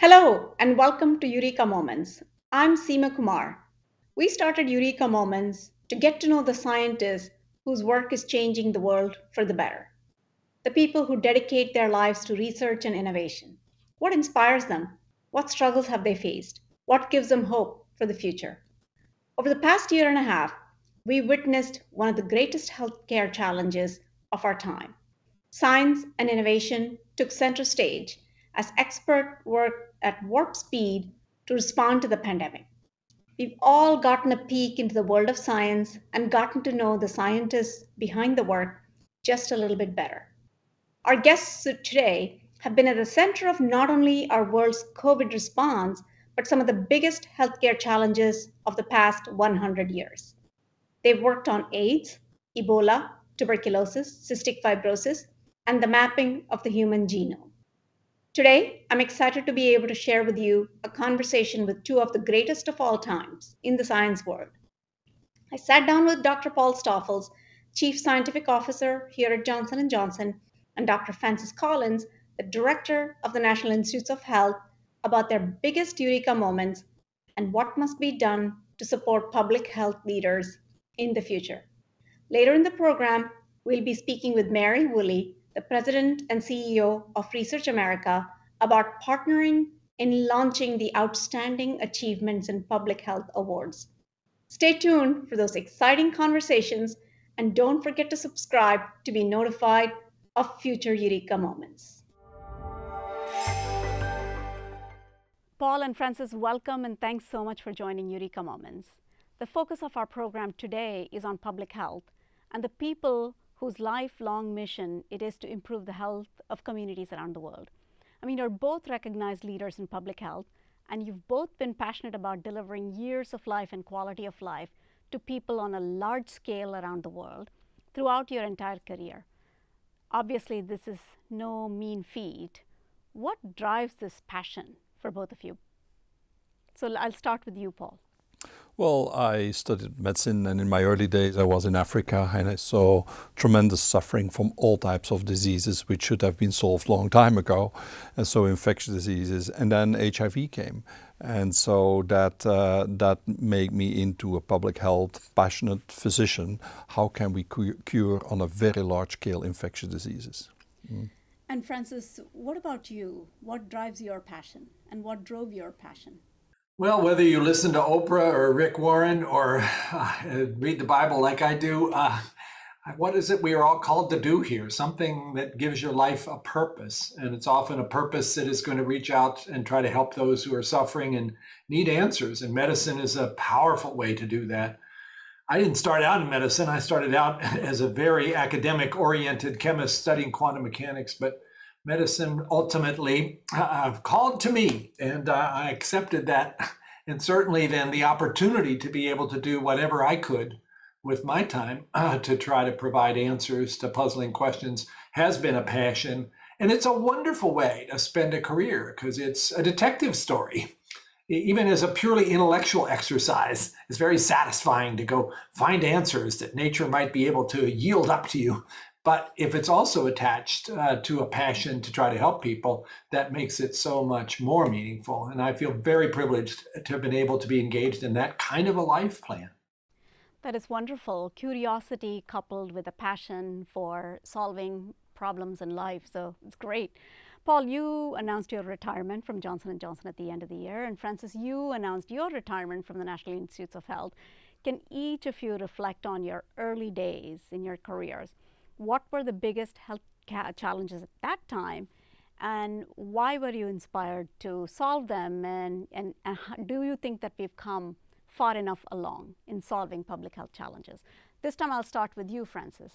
Hello, and welcome to Eureka Moments. I'm Seema Kumar. We started Eureka Moments to get to know the scientists whose work is changing the world for the better, the people who dedicate their lives to research and innovation. What inspires them? What struggles have they faced? What gives them hope for the future? Over the past year and a half, we witnessed one of the greatest healthcare challenges of our time. Science and innovation took center stage as experts work at warp speed to respond to the pandemic. We've all gotten a peek into the world of science and gotten to know the scientists behind the work just a little bit better. Our guests today have been at the center of not only our world's COVID response, but some of the biggest healthcare challenges of the past 100 years. They've worked on AIDS, Ebola, tuberculosis, cystic fibrosis, and the mapping of the human genome. Today, I'm excited to be able to share with you a conversation with two of the greatest of all times in the science world. I sat down with Dr. Paul Stoffels, Chief Scientific Officer here at Johnson & Johnson, and Dr. Francis Collins, the Director of the National Institutes of Health, about their biggest Eureka moments and what must be done to support public health leaders in the future. Later in the program, we'll be speaking with Mary Woolley, the President and CEO of Research!America, about partnering in launching the Outstanding Achievements in Public Health Awards. Stay tuned for those exciting conversations, and don't forget to subscribe to be notified of future Eureka Moments. Paul and Francis, welcome, and thanks so much for joining Eureka Moments. The focus of our program today is on public health and the people whose lifelong mission it is to improve the health of communities around the world. I mean, you're both recognized leaders in public health, and you've both been passionate about delivering years of life and quality of life to people on a large scale around the world throughout your entire career. Obviously, this is no mean feat. What drives this passion for both of you? So I'll start with you, Paul. Well, I studied medicine, and in my early days I was in Africa, and I saw tremendous suffering from all types of diseases which should have been solved a long time ago, and so infectious diseases, and then HIV came. And so that made me into a public health passionate physician. How can we cure on a very large scale infectious diseases? Mm. And Francis, what about you? What drives your passion, and what drove your passion? Well, whether you listen to Oprah or Rick Warren or read the Bible like I do, what is it we are all called to do here? Something that gives your life a purpose. And it's often a purpose that is going to reach out and try to help those who are suffering and need answers. And medicine is a powerful way to do that. I didn't start out in medicine. I started out as a very academic-oriented chemist studying quantum mechanics, but medicine ultimately called to me, and I accepted that, and certainly then the opportunity to be able to do whatever I could with my time to try to provide answers to puzzling questions has been a passion. And it's a wonderful way to spend a career because it's a detective story. Even as a purely intellectual exercise, it's very satisfying to go find answers that nature might be able to yield up to you. But if it's also attached to a passion to try to help people, that makes it so much more meaningful. And I feel very privileged to have been able to be engaged in that kind of a life plan. That is wonderful. Curiosity coupled with a passion for solving problems in life. So it's great. Paul, you announced your retirement from Johnson & Johnson at the end of the year. And Francis, you announced your retirement from the National Institutes of Health. Can each of you reflect on your early days in your careers? What were the biggest health challenges at that time, and why were you inspired to solve them, and do you think that we've come far enough along in solving public health challenges? This time I'll start with you, Francis.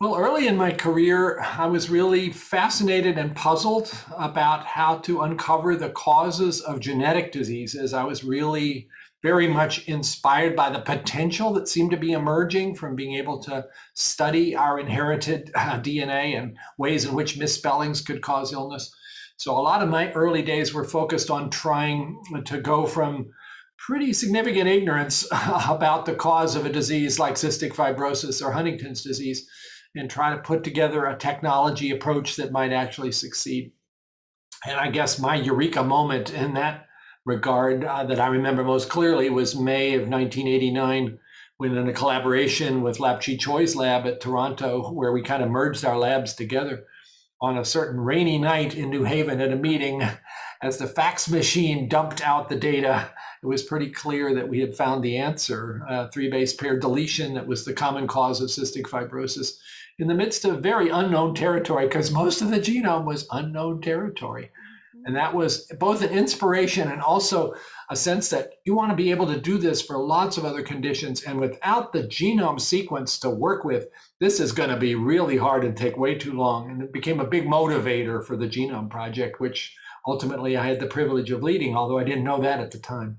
Well, early in my career, I was really fascinated and puzzled about how to uncover the causes of genetic diseases. I was really very much inspired by the potential that seemed to be emerging from being able to study our inherited DNA and ways in which misspellings could cause illness. So a lot of my early days were focused on trying to go from pretty significant ignorance about the cause of a disease like cystic fibrosis or Huntington's disease and try to put together a technology approach that might actually succeed. And I guess my eureka moment in that regard that I remember most clearly was May of 1989, when in a collaboration with Lapchi Choi's lab at Toronto, where we kind of merged our labs together on a certain rainy night in New Haven at a meeting, as the fax machine dumped out the data, it was pretty clear that we had found the answer, three base pair deletion that was the common cause of cystic fibrosis in the midst of very unknown territory, because most of the genome was unknown territory. And that was both an inspiration and also a sense that you want to be able to do this for lots of other conditions. And without the genome sequence to work with, this is going to be really hard and take way too long. And it became a big motivator for the Genome Project, which ultimately I had the privilege of leading, although I didn't know that at the time.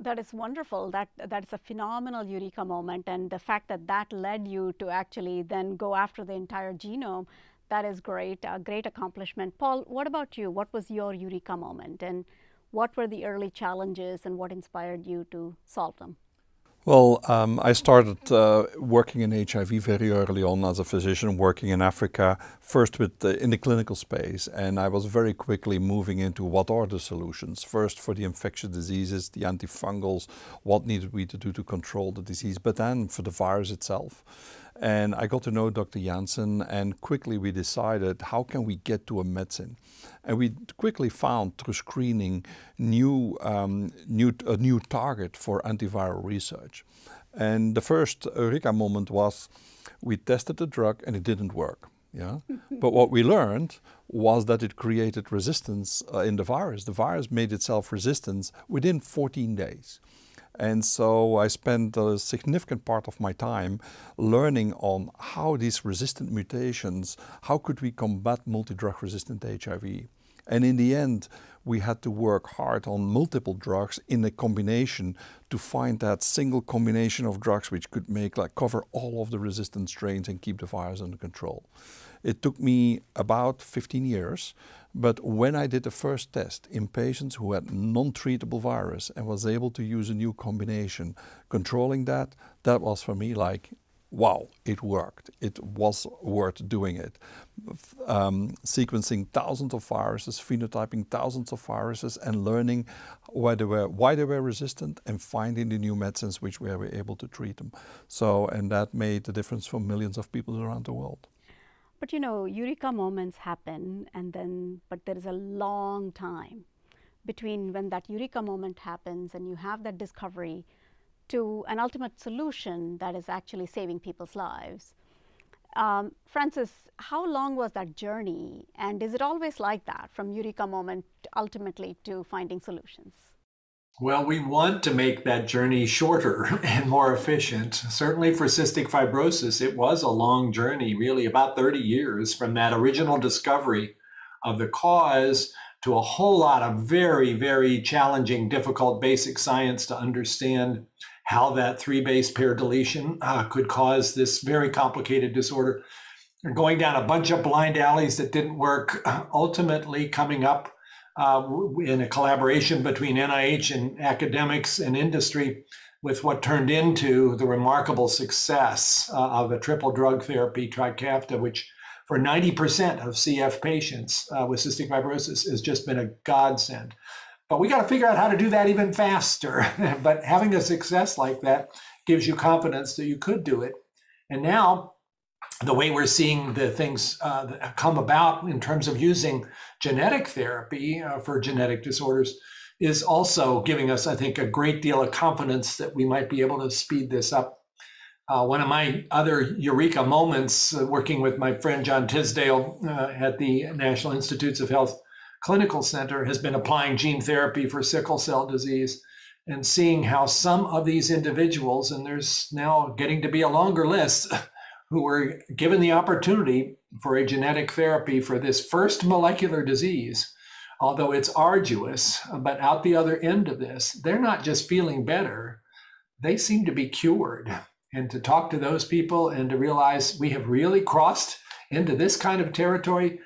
That is wonderful. That's a phenomenal eureka moment. And the fact that that led you to actually then go after the entire genome, that is great, a great accomplishment. Paul, what about you? What was your eureka moment, and what were the early challenges, and what inspired you to solve them? Well, I started working in HIV very early on as a physician working in Africa, first in the clinical space, and I was very quickly moving into what are the solutions. First for the infectious diseases, the antifungals, what needed we to do to control the disease, but then for the virus itself. And I got to know Dr. Janssen, and quickly we decided how can we get to a medicine. And we quickly found through screening a new target for antiviral research. And the first eureka moment was we tested the drug and it didn't work. Yeah, but what we learned was that it created resistance in the virus. The virus made itself resistant within 14 days. And so I spent a significant part of my time learning on how these resistant mutations, how could we combat multi-drug resistant HIV? And in the end, we had to work hard on multiple drugs in a combination to find that single combination of drugs which could make cover all of the resistant strains and keep the virus under control. It took me about 15 years, but when I did the first test in patients who had non-treatable virus and was able to use a new combination, controlling that, that was for me like, wow, it worked. It was worth doing it. Sequencing thousands of viruses, phenotyping thousands of viruses, and learning why they were resistant and finding the new medicines which we were able to treat them. So, and that made the difference for millions of people around the world. But you know, eureka moments happen, but there is a long time between when that eureka moment happens and you have that discovery to an ultimate solution that is actually saving people's lives. Francis, how long was that journey, and is it always like that, from eureka moment ultimately to finding solutions? Well, we want to make that journey shorter and more efficient. Certainly for cystic fibrosis, it was a long journey, really about 30 years from that original discovery of the cause to a whole lot of very, very challenging, difficult basic science to understand how that three base pair deletion could cause this very complicated disorder. And going down a bunch of blind alleys that didn't work, ultimately coming up in a collaboration between NIH and academics and industry with what turned into the remarkable success of a triple drug therapy, Trikafta, which for 90% of CF patients with cystic fibrosis has just been a godsend. But we got to figure out how to do that even faster. But having a success like that gives you confidence that you could do it. And now the way we're seeing the things come about in terms of using genetic therapy for genetic disorders is also giving us, I think, a great deal of confidence that we might be able to speed this up. One of my other eureka moments, working with my friend John Tisdale at the National Institutes of Health Clinical Center, has been applying gene therapy for sickle cell disease and seeing how some of these individuals, and there's now getting to be a longer list, who were given the opportunity for a genetic therapy for this first molecular disease, although it's arduous, but out the other end of this, they're not just feeling better, they seem to be cured. And to talk to those people and to realize we have really crossed into this kind of territory,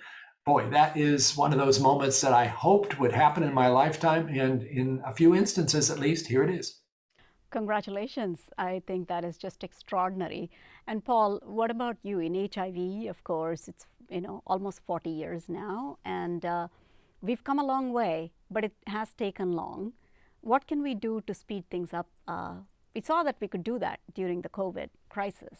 boy, that is one of those moments that I hoped would happen in my lifetime, and in a few instances at least, here it is. Congratulations. I think that is just extraordinary. And Paul, what about you? In HIV, of course, it's almost 40 years now, and We've come a long way, but it has taken long. What can we do to speed things up? We saw that we could do that during the COVID crisis.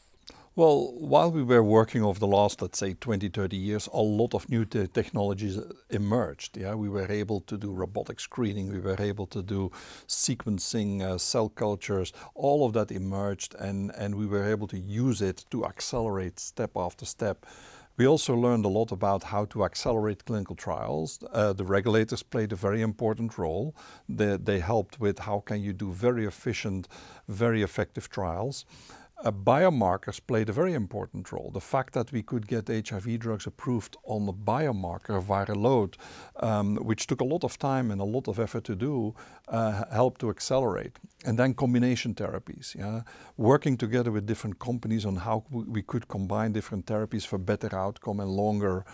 Well, while we were working over the last, let's say, 20, 30 years, a lot of new technologies emerged. Yeah, we were able to do robotic screening, we were able to do sequencing, cell cultures, all of that emerged, and we were able to use it to accelerate step after step. We also learned a lot about how to accelerate clinical trials. The regulators played a very important role. They helped with how can you do very efficient, very effective trials. Biomarkers played a very important role. The fact that we could get HIV drugs approved on the biomarker viral load, which took a lot of time and a lot of effort to do, helped to accelerate. And then combination therapies, yeah? Working together with different companies on how we could combine different therapies for better outcome and longer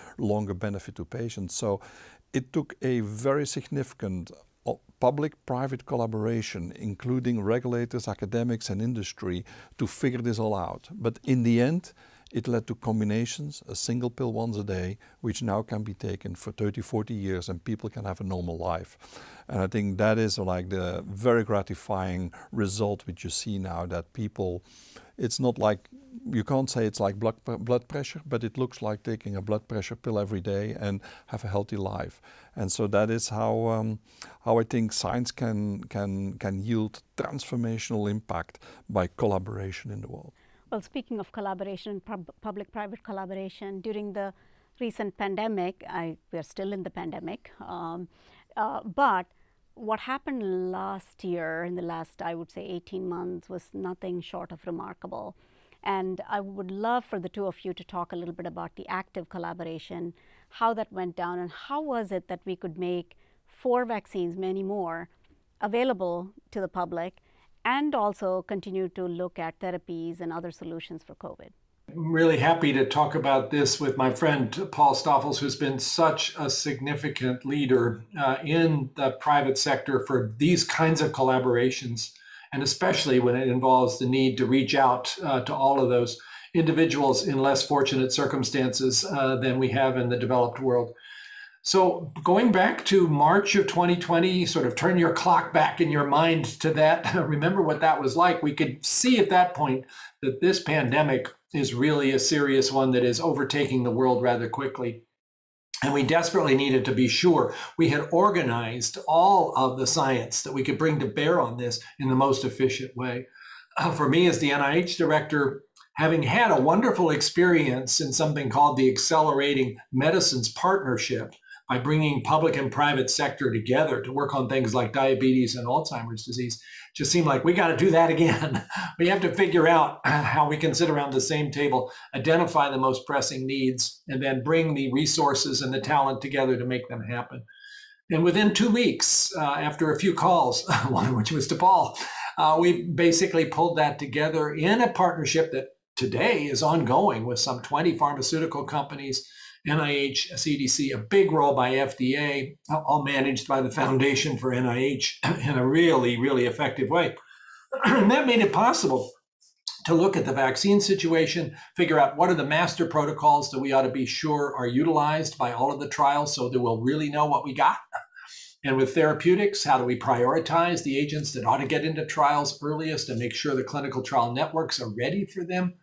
benefit to patients. So it took a very significant public-private collaboration, including regulators, academics, and industry, to figure this all out. But in the end, it led to combinations, a single pill once a day, which now can be taken for 30, 40 years, and people can have a normal life. And I think that is like the very gratifying result which you see now, that people, it's not like, you can't say it's like blood pressure, but it looks like taking a blood pressure pill every day and have a healthy life. And so that is how I think science can yield transformational impact by collaboration in the world. Well, speaking of collaboration, public-private collaboration, during the recent pandemic, we're still in the pandemic, but what happened last year, in the last, I would say, 18 months, was nothing short of remarkable. And I would love for the two of you to talk a little bit about the ACTIV collaboration, how that went down, and how was it that we could make 4 vaccines, many more, available to the public, and also continue to look at therapies and other solutions for COVID. I'm really happy to talk about this with my friend Paul Stoffels, who's been such a significant leader in the private sector for these kinds of collaborations, and especially when it involves the need to reach out to all of those individuals in less fortunate circumstances than we have in the developed world. So going back to March of 2020, sort of turn your clock back in your mind to that, remember what that was like. We could see at that point that this pandemic is really a serious one that is overtaking the world rather quickly. And we desperately needed to be sure we had organized all of the science that we could bring to bear on this in the most efficient way. For me as the NIH director, having had a wonderful experience in something called the Accelerating Medicines Partnership, by bringing public and private sector together to work on things like diabetes and Alzheimer's disease, just seemed like we got to do that again. We have to figure out how we can sit around the same table, identify the most pressing needs, and then bring the resources and the talent together to make them happen. And within 2 weeks, after a few calls, one of which was to Paul, we basically pulled that together in a partnership that today is ongoing with some 20 pharmaceutical companies, NIH, CDC, a big role by FDA, all managed by the Foundation for NIH in a really, really effective way. That made it possible to look at the vaccine situation, figure out what are the master protocols that we ought to be sure are utilized by all of the trials so that we'll really know what we got. And with therapeutics, how do we prioritize the agents that ought to get into trials earliest and make sure the clinical trial networks are ready for them?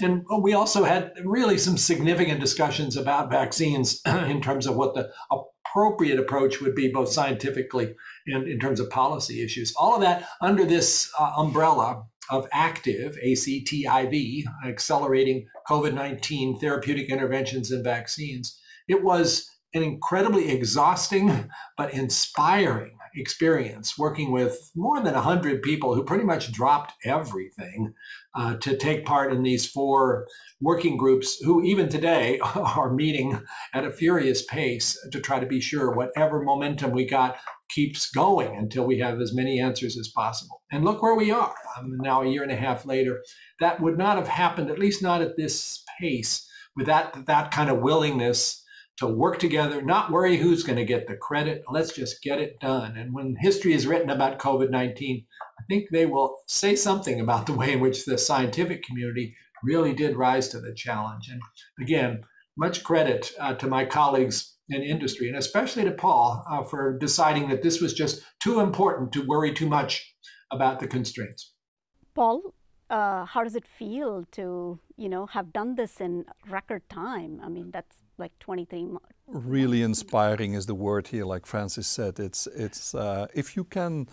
And we also had really some significant discussions about vaccines in terms of what the appropriate approach would be, both scientifically and in terms of policy issues. All of that under this umbrella of ACTIV, A-C-T-I-V, Accelerating COVID-19 Therapeutic Interventions and Vaccines. It was an incredibly exhausting but inspiring experience working with more than 100 people who pretty much dropped everything to take part in these 4 working groups who even today are meeting at a furious pace to try to be sure whatever momentum we got keeps going until we have as many answers as possible. And look where we are now, a year and a half later. That would not have happened, at least not at this pace, with that kind of willingness to work together, not worry who's going to get the credit. Let's just get it done. And when history is written about COVID-19, I think they will say something about the way in which the scientific community really did rise to the challenge. And again, much credit to my colleagues and industry, and especially to Paul for deciding that this was just too important to worry too much about the constraints. Paul, how does it feel to, have done this in record time? I mean, that's like 23 months. Really inspiring is the word here, like Francis said. It's if you can.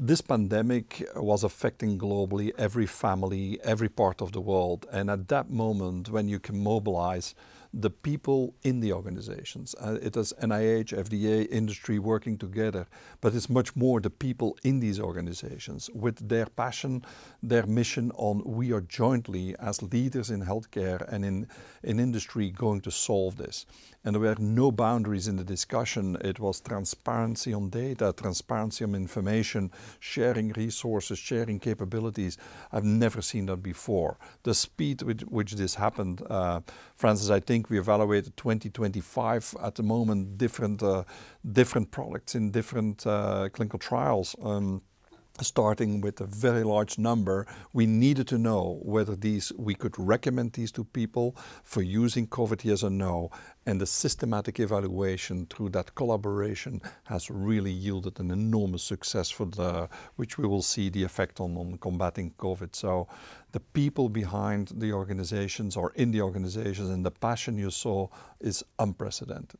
This pandemic was affecting globally every family, every part of the world. And at that moment, when you can mobilize the people in the organizations, it is NIH, FDA, industry working together, but it's much more the people in these organizations with their passion, their mission on we are jointly as leaders in healthcare and in industry going to solve this. And there were no boundaries in the discussion. It was transparency on data, transparency on information, sharing resources, sharing capabilities. I've never seen that before. The speed with which this happened, Francis, I think we evaluated 20-25 at the moment, different products in different clinical trials. Starting with a very large number, we needed to know whether we could recommend these to people for using COVID, yes or no. And the systematic evaluation through that collaboration has really yielded an enormous success for which we will see the effect on combating COVID. So the people behind the organizations or in the organizations and the passion you saw is unprecedented.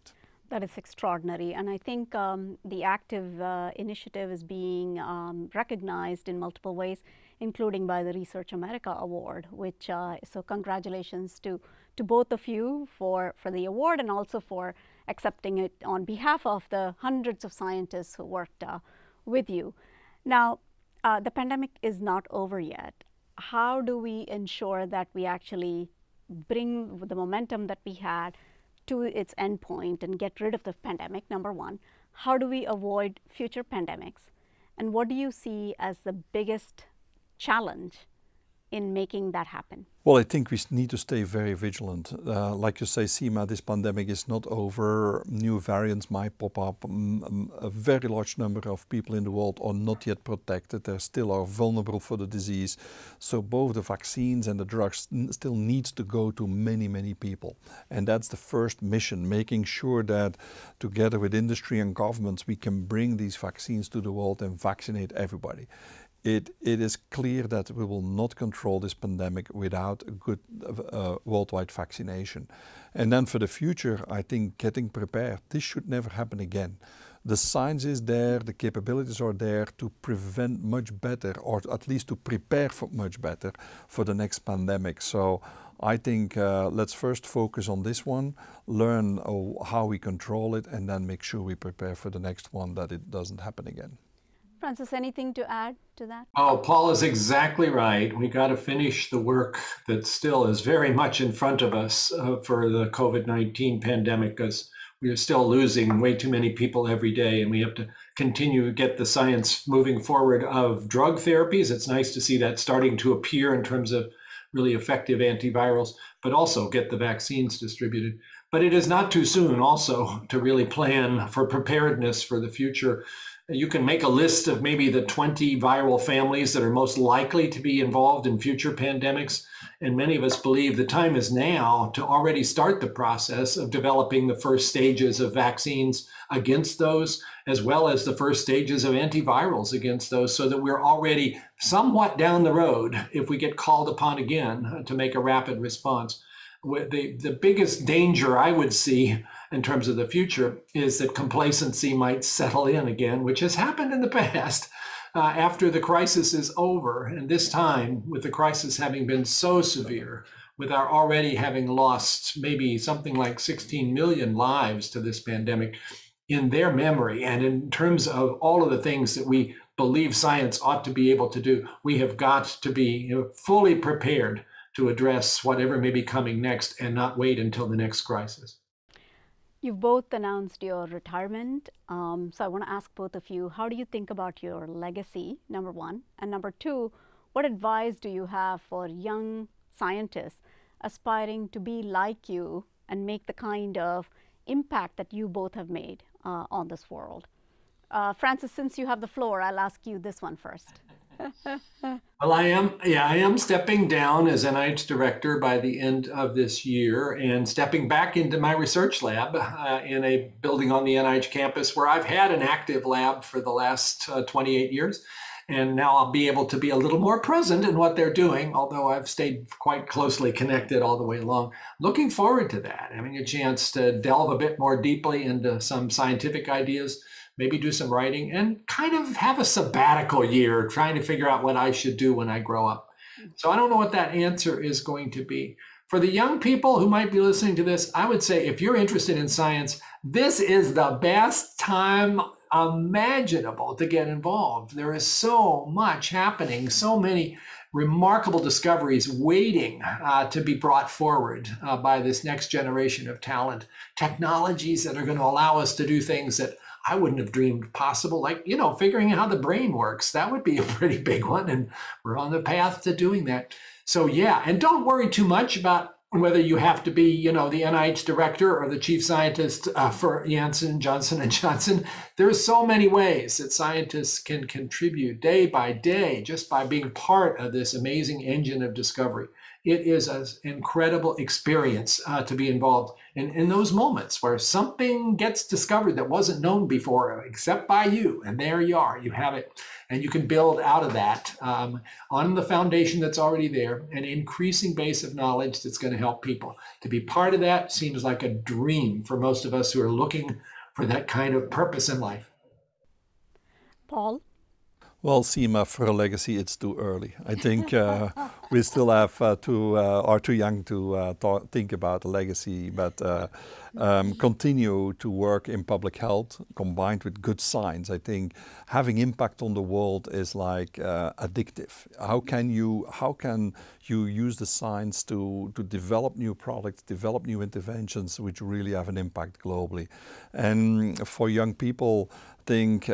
That is extraordinary, and I think the ACTIV initiative is being recognized in multiple ways, including by the Research!America Award, which, so congratulations to both of you for the award and also for accepting it on behalf of the hundreds of scientists who worked with you. Now, the pandemic is not over yet. How do we ensure that we actually bring the momentum that we had to its endpoint and get rid of the pandemic, number one? How do we avoid future pandemics? And what do you see as the biggest challenge in making that happen? Well, I think we need to stay very vigilant. Like you say, Seema, this pandemic is not over. New variants might pop up. A very large number of people in the world are not yet protected. They still are vulnerable for the disease. So both the vaccines and the drugs still needs to go to many, many people. And that's the first mission, making sure that together with industry and governments, we can bring these vaccines to the world and vaccinate everybody. It is clear that we will not control this pandemic without a good worldwide vaccination. And then for the future, I think getting prepared, this should never happen again. The science is there, the capabilities are there to prevent much better, or at least to prepare for much better for the next pandemic. So I think let's first focus on this one, learn how we control it, and then make sure we prepare for the next one that it doesn't happen again. Francis, anything to add to that? Oh, Paul is exactly right. We got to finish the work that still is very much in front of us for the COVID-19 pandemic, because we are still losing way too many people every day, and we have to continue to get the science moving forward of drug therapies. It's nice to see that starting to appear in terms of really effective antivirals, but also get the vaccines distributed. But it is not too soon also to really plan for preparedness for the future. You can make a list of maybe the 20 viral families that are most likely to be involved in future pandemics. And many of us believe the time is now to already start the process of developing the first stages of vaccines against those, as well as the first stages of antivirals against those, so that we're already somewhat down the road if we get called upon again to make a rapid response. The biggest danger I would see in terms of the future is that complacency might settle in again, which has happened in the past after the crisis is over. And this time, with the crisis having been so severe, with our already having lost maybe something like 16 million lives to this pandemic, in their memory and in terms of all of the things that we believe science ought to be able to do, we have got to be fully prepared to address whatever may be coming next and not wait until the next crisis. You've both announced your retirement. So I want to ask both of you, how do you think about your legacy, number one? And number two, what advice do you have for young scientists aspiring to be like you and make the kind of impact that you both have made on this world? Francis, since you have the floor, I'll ask you this one first. Well, I am stepping down as NIH director by the end of this year and stepping back into my research lab in a building on the NIH campus where I've had an active lab for the last 28 years. And now I'll be able to be a little more present in what they're doing, although I've stayed quite closely connected all the way along. Looking forward to that, having a chance to delve a bit more deeply into some scientific ideas, maybe do some writing, and kind of have a sabbatical year trying to figure out what I should do when I grow up. So I don't know what that answer is going to be. For the young people who might be listening to this, I would say if you're interested in science, this is the best time imaginable to get involved. There is so much happening, so many remarkable discoveries waiting to be brought forward by this next generation of talent, technologies that are going to allow us to do things that I wouldn't have dreamed possible, like, you know, figuring out how the brain works. That would be a pretty big one, and we're on the path to doing that. So yeah, and don't worry too much about whether you have to be, you know, the NIH director or the chief scientist for Janssen, Johnson & Johnson. There's so many ways that scientists can contribute day by day just by being part of this amazing engine of discovery. It is an incredible experience to be involved in those moments where something gets discovered that wasn't known before except by you, and there you are, you have it, and you can build out of that on the foundation that's already there, an increasing base of knowledge that's going to help people. To be part of that seems like a dream for most of us who are looking for that kind of purpose in life. Paul? Well, Seema, for a legacy, it's too early. I think we still have are too young to think about a legacy, but continue to work in public health combined with good science. I think having impact on the world is like addictive. How can you use the science to develop new products, develop new interventions which really have an impact globally? And for young people, think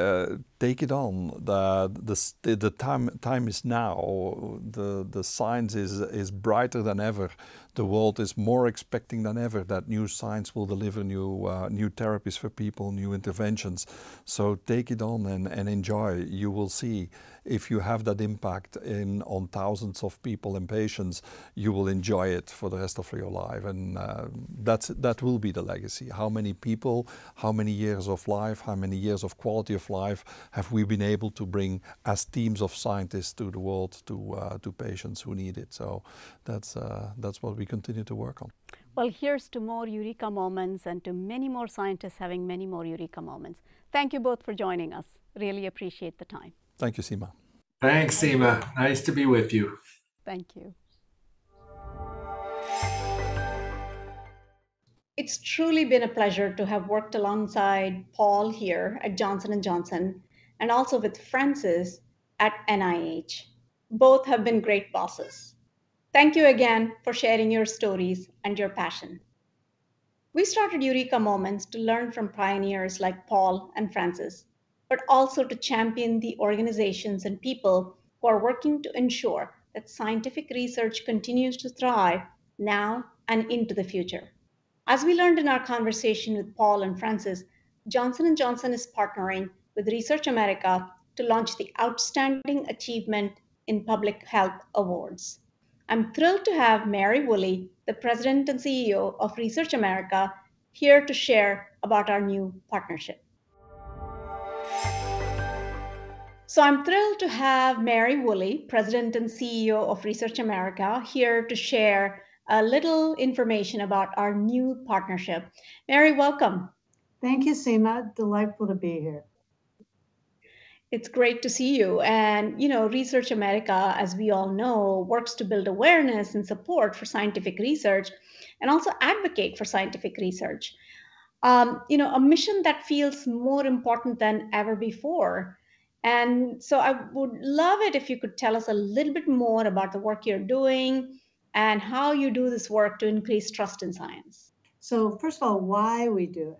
take it on. The time is now. The science is brighter than ever. The world is more expecting than ever that new science will deliver new therapies for people, new interventions. So take it on and enjoy. You will see if you have that impact on thousands of people and patients, you will enjoy it for the rest of your life. And that will be the legacy. How many people, how many years of life, how many years of quality of life have we been able to bring as teams of scientists to the world, to patients who need it? So that's what we continue to work on. Well, here's to more Eureka Moments and to many more scientists having many more Eureka Moments. Thank you both for joining us. Really appreciate the time. Thank you, Seema. Thanks, Seema. Nice to be with you. Thank you. It's truly been a pleasure to have worked alongside Paul here at Johnson & Johnson and also with Francis at NIH. Both have been great bosses. Thank you again for sharing your stories and your passion. We started Eureka Moments to learn from pioneers like Paul and Francis, but also to champion the organizations and people who are working to ensure that scientific research continues to thrive now and into the future. As we learned in our conversation with Paul and Francis, Johnson & Johnson is partnering with Research!America to launch the Outstanding Achievement in Public Health Awards. I'm thrilled to have Mary Woolley, the President and CEO of Research!America, here to share about our new partnership. So I'm thrilled to have Mary Woolley, President and CEO of Research!America, here to share a little information about our new partnership. Mary, welcome. Thank you, Seema. Delightful to be here. It's great to see you. And, you know, Research!America, as we all know, works to build awareness and support for scientific research and also advocate for scientific research. You know, a mission that feels more important than ever before. And so I would love it if you could tell us a little bit more about the work you're doing and how you do this work to increase trust in science. So first of all, why we do it.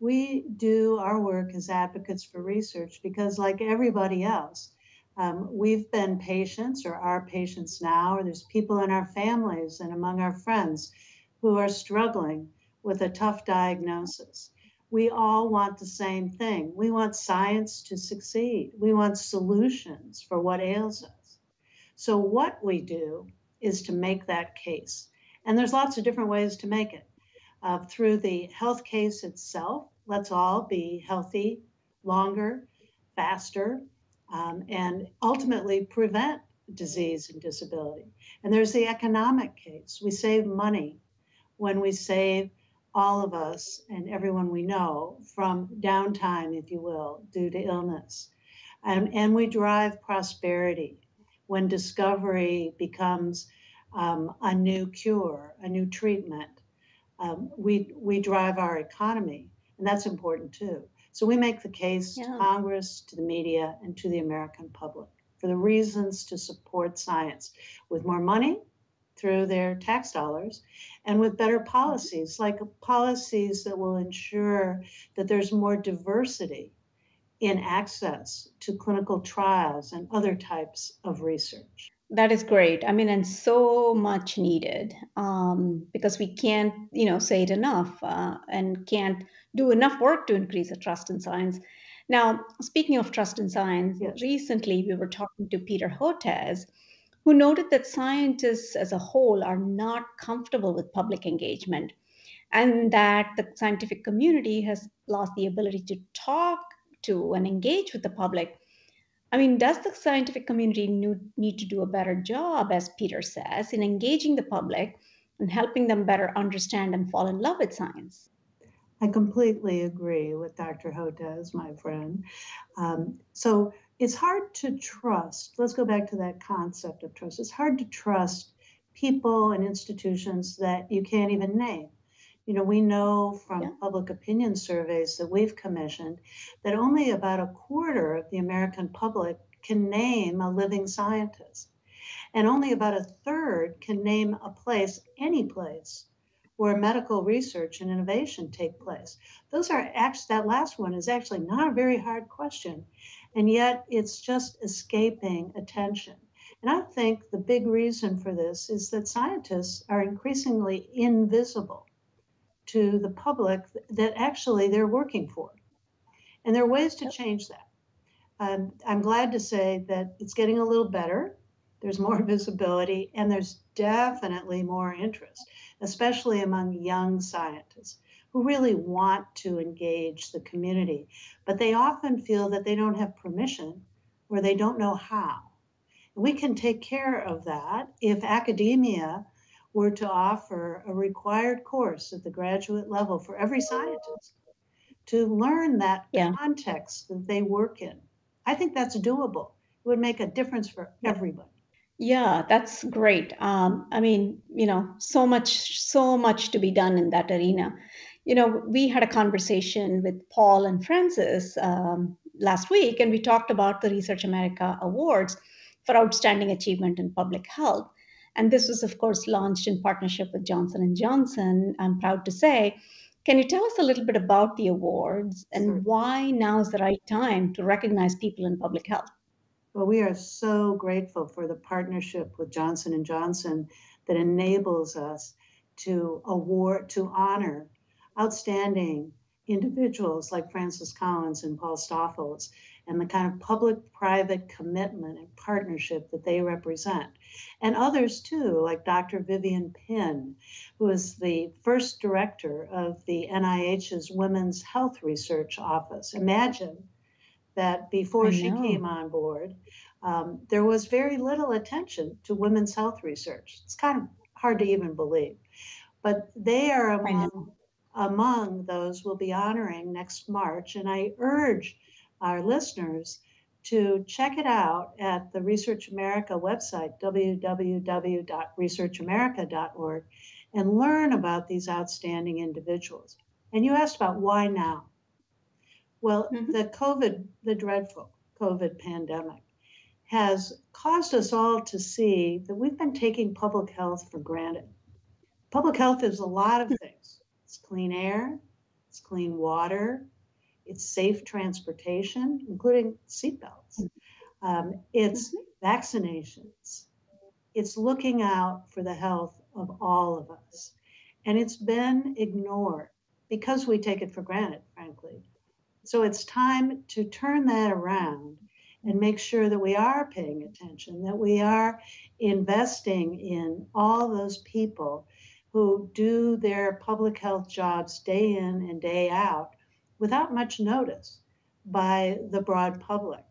We do our work as advocates for research because like everybody else, we've been patients or are patients now, or there's people in our families and among our friends who are struggling with a tough diagnosis. we all want the same thing. We want science to succeed. We want solutions for what ails us. So what we do is to make that case. And there's lots of different ways to make it. Through the health case itself, let's all be healthy, longer, faster, and ultimately prevent disease and disability. And there's the economic case. We save money when we save all of us and everyone we know from downtime, if you will, due to illness. And we drive prosperity when discovery becomes a new cure, a new treatment. We drive our economy, and that's important too. So we make the case to Congress, to the media, and to the American public for the reasons to support science with more money through their tax dollars and with better policies, like policies that will ensure that there's more diversity in access to clinical trials and other types of research. That is great. I mean, and so much needed because we can't, say it enough and can't do enough work to increase the trust in science. Now, speaking of trust in science, Recently we were talking to Peter Hotez, who noted that scientists as a whole are not comfortable with public engagement and that the scientific community has lost the ability to talk to and engage with the public. I mean, does the scientific community need to do a better job, as Peter says, in engaging the public and helping them better understand and fall in love with science? I completely agree with Dr. Hotez, my friend. So it's hard to trust. Let's go back to that concept of trust. It's hard to trust people and institutions that you can't even name. We know from public opinion surveys that we've commissioned that only about a quarter of the American public can name a living scientist. And only about a third can name a place, any place, where medical research and innovation take place. That last one is actually not a very hard question. And yet it's just escaping attention. And I think the big reason for this is that scientists are increasingly invisible to the public that actually they're working for. And there are ways to change that. I'm glad to say that it's getting a little better. There's more visibility and there's definitely more interest, especially among young scientists who really want to engage the community, but they often feel that they don't have permission or they don't know how. And we can take care of that if academia were to offer a required course at the graduate level for every scientist to learn that context that they work in. I think that's doable. It would make a difference for everybody. Yeah, that's great. So much to be done in that arena. We had a conversation with Paul and Francis last week, and we talked about the Research!America Awards for Outstanding Achievement in Public Health. And this was, of course, launched in partnership with Johnson & Johnson, I'm proud to say. Can you tell us a little bit about the awards and why now is the right time to recognize people in public health? Well, we are so grateful for the partnership with Johnson & Johnson that enables us to honor outstanding individuals like Francis Collins and Paul Stoffels and the kind of public-private commitment and partnership that they represent. And others too, like Dr. Vivian Pinn, who is the first director of the NIH's Women's Health Research Office. Imagine that before she came on board, there was very little attention to women's health research. It's kind of hard to even believe. But they are among those we'll be honoring next March. And I urge our listeners to check it out at the Research America website, www.researchamerica.org, and learn about these outstanding individuals. And you asked about why now. Well, the dreadful COVID pandemic has caused us all to see that we've been taking public health for granted. Public health is a lot of things. It's clean air, it's clean water, it's safe transportation, including seatbelts. It's vaccinations. It's looking out for the health of all of us. And it's been ignored because we take it for granted, frankly. So it's time to turn that around and make sure that we are paying attention, that we are investing in all those people who do their public health jobs day in and day out without much notice by the broad public.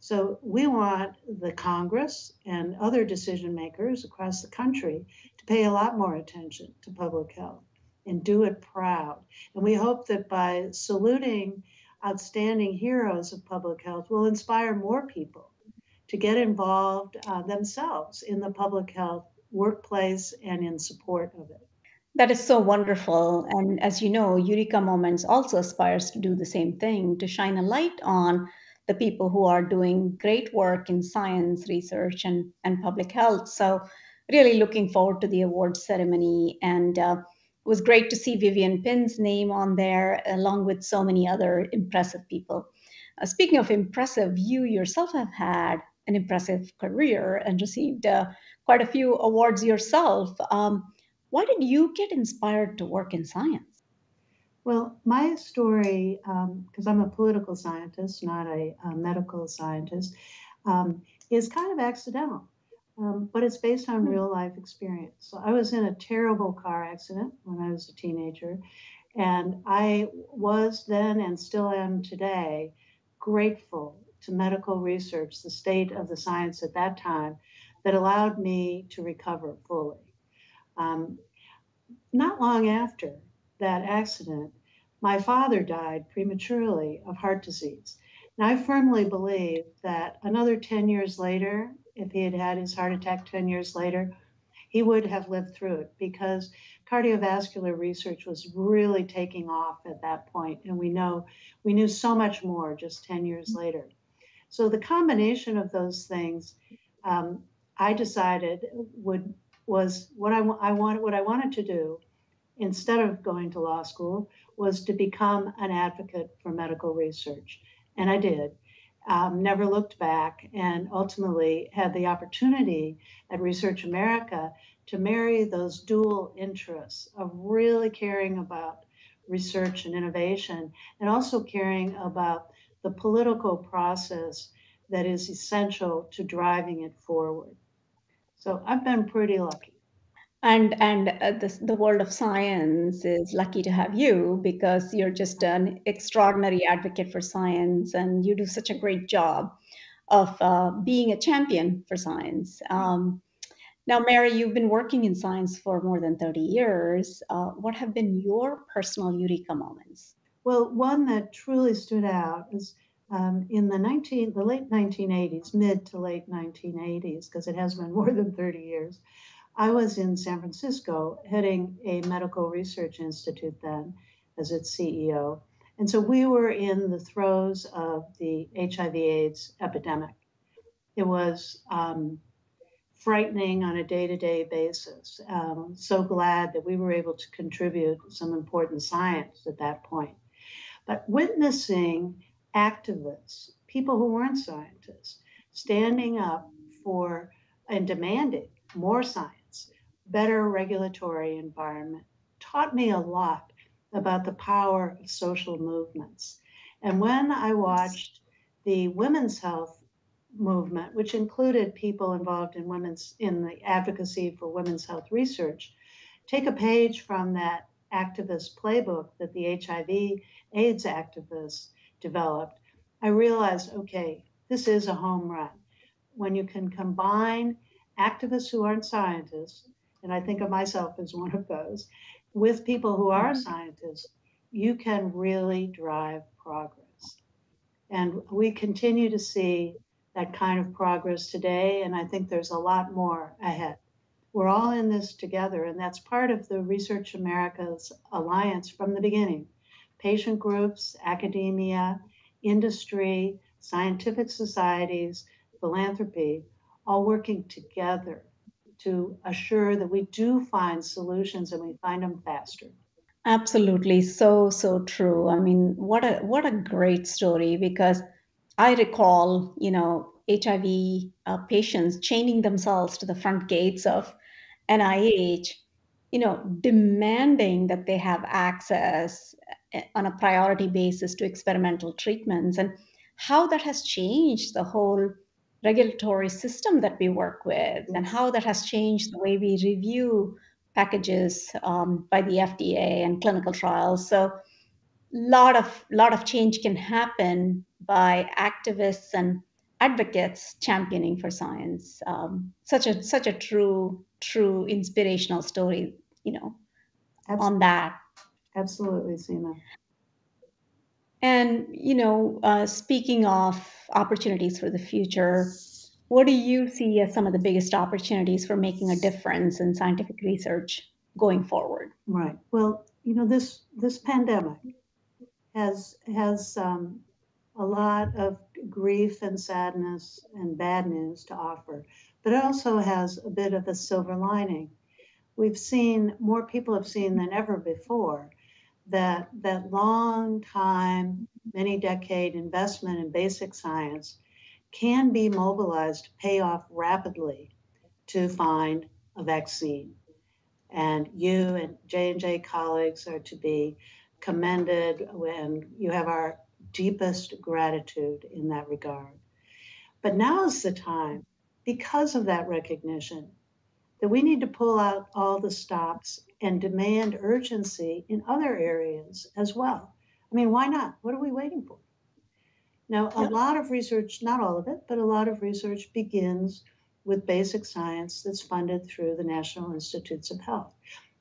So we want the Congress and other decision makers across the country to pay a lot more attention to public health and do it proud. And we hope that by saluting outstanding heroes of public health will inspire more people to get involved themselves in the public health workplace and in support of it. That is so wonderful. And as you know, Eureka Moments also aspires to do the same thing, to shine a light on the people who are doing great work in science, research, and public health. So really looking forward to the award ceremony. And it was great to see Vivian Pinn's name on there, along with so many other impressive people. Speaking of impressive, you yourself have had an impressive career and received quite a few awards yourself. Why did you get inspired to work in science? Well, my story, because I'm a political scientist, not a medical scientist, is kind of accidental. But it's based on real life experience. So I was in a terrible car accident when I was a teenager, and I was then and still am today grateful to medical research, the state of the science at that time, that allowed me to recover fully. Not long after that accident, my father died prematurely of heart disease. Now, I firmly believe that another 10 years later, if he had had his heart attack 10 years later, he would have lived through it because cardiovascular research was really taking off at that point. And we knew so much more just 10 years later. So the combination of those things, I decided what I wanted to do instead of going to law school was to become an advocate for medical research. And I did. Never looked back, and ultimately had the opportunity at Research!America to marry those dual interests of really caring about research and innovation and also caring about the political process that is essential to driving it forward. So I've been pretty lucky. And the world of science is lucky to have you because you're just an extraordinary advocate for science, and you do such a great job of being a champion for science. Now, Mary, you've been working in science for more than 30 years. What have been your personal Eureka moments? Well, one that truly stood out is in the late 1980s, mid to late 1980s, because it has been more than 30 years. I was in San Francisco heading a medical research institute then as its CEO. And so we were in the throes of the HIV/AIDS epidemic. It was frightening on a day-to-day basis. So glad that we were able to contribute some important science at that point. But witnessing activists, people who weren't scientists, standing up for and demanding more science, better regulatory environment, taught me a lot about the power of social movements. And when I watched the women's health movement, which included people involved in the advocacy for women's health research, take a page from that activist playbook that the HIV/AIDS activists developed, I realized, okay, this is a home run. When you can combine activists who aren't scientists, and I think of myself as one of those, with people who are scientists, you can really drive progress. And we continue to see that kind of progress today, and I think there's a lot more ahead. We're all in this together, and that's part of the Research America's alliance from the beginning. Patient groups, academia, industry, scientific societies, philanthropy, all working together to assure that we do find solutions and we find them faster. Absolutely. So true. I mean, what a great story, because I recall, HIV patients chaining themselves to the front gates of NIH you know, demanding that they have access on a priority basis to experimental treatments, and how that has changed the whole regulatory system that we work with, and how that has changed the way we review packages by the FDA and clinical trials. So lot of change can happen by activists and advocates championing for science. Such a true inspirational story, you know. Absolutely. On that. Absolutely, Seema. And, you know, speaking of opportunities for the future, what do you see as some of the biggest opportunities for making a difference in scientific research going forward? Right. Well, you know, this pandemic has a lot of grief and sadness and bad news to offer, but it also has a bit of a silver lining. We've seen, more people have seen than ever before, that long time, many decade investment in basic science can be mobilized to pay off rapidly to find a vaccine. And you and J&J colleagues are to be commended, and you have our deepest gratitude in that regard. But now is the time, because of that recognition, that we need to pull out all the stops and demand urgency in other areas as well. I mean, why not? What are we waiting for? Now, a lot of research, not all of it, but a lot of research begins with basic science that's funded through the National Institutes of Health.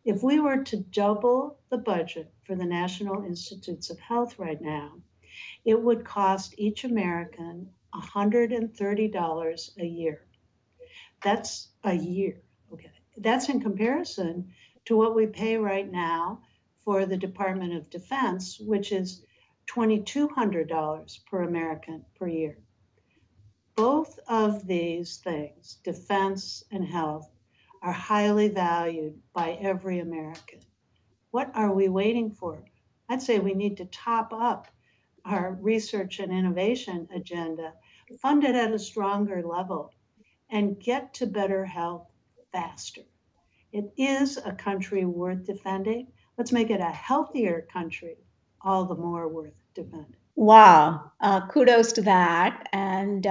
If we were to double the budget for the National Institutes of Health right now, it would cost each American $130 a year. That's a year. Okay. That's in comparison to what we pay right now for the Department of Defense, which is $2,200 per American per year. Both of these things, defense and health, are highly valued by every American. What are we waiting for? I'd say we need to top up our research and innovation agenda, fund it at a stronger level, and get to better health faster. It is a country worth defending. Let's make it a healthier country, all the more worth defending. Wow. Kudos to that. And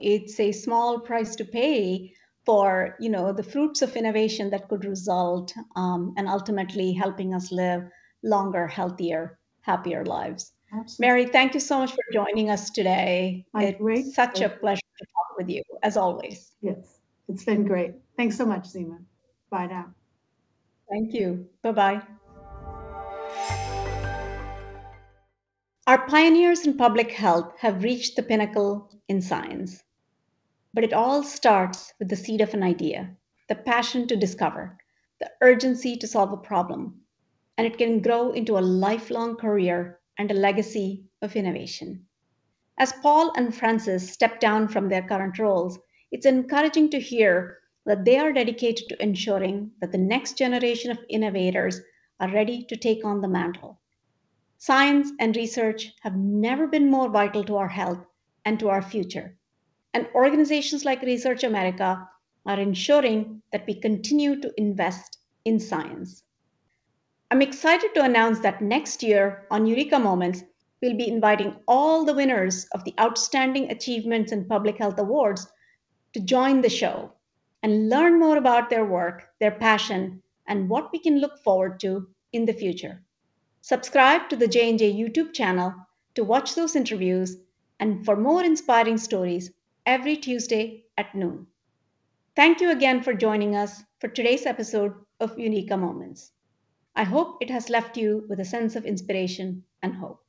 it's a small price to pay for, you know, the fruits of innovation that could result and ultimately helping us live longer, healthier, happier lives. Absolutely. Mary, thank you so much for joining us today. It's such a pleasure to talk with you, as always. Yes, it's been great. Thanks so much, Seema. Bye now. Thank you. Bye-bye. Our pioneers in public health have reached the pinnacle in science, but it all starts with the seed of an idea, the passion to discover, the urgency to solve a problem, and it can grow into a lifelong career and a legacy of innovation. As Paul and Francis step down from their current roles, it's encouraging to hear that they are dedicated to ensuring that the next generation of innovators are ready to take on the mantle. Science and research have never been more vital to our health and to our future, and organizations like Research!America are ensuring that we continue to invest in science. I'm excited to announce that next year on Eureka Moments, we'll be inviting all the winners of the Outstanding Achievements in Public Health Awards to join the show and learn more about their work, their passion, and what we can look forward to in the future. Subscribe to the J&J YouTube channel to watch those interviews and for more inspiring stories every Tuesday at noon. Thank you again for joining us for today's episode of Eureka Moments. I hope it has left you with a sense of inspiration and hope.